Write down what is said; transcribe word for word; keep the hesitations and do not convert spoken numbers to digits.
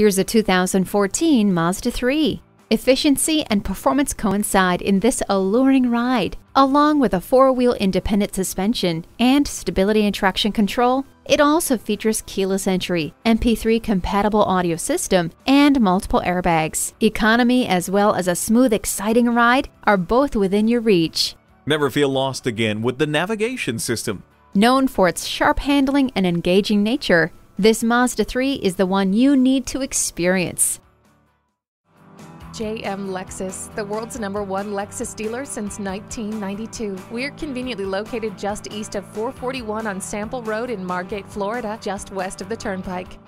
Here's a two thousand fourteen Mazda three. Efficiency and performance coincide in this alluring ride. Along with a four-wheel independent suspension and stability and traction control, it also features keyless entry, M P three compatible audio system, and multiple airbags. Economy as well as a smooth, exciting ride are both within your reach. Never feel lost again with the navigation system. Known for its sharp handling and engaging nature, this Mazda three is the one you need to experience. J M Lexus, the world's number one Lexus dealer since nineteen ninety-two. We're conveniently located just east of four forty-one on Sample Road in Margate, Florida, just west of the Turnpike.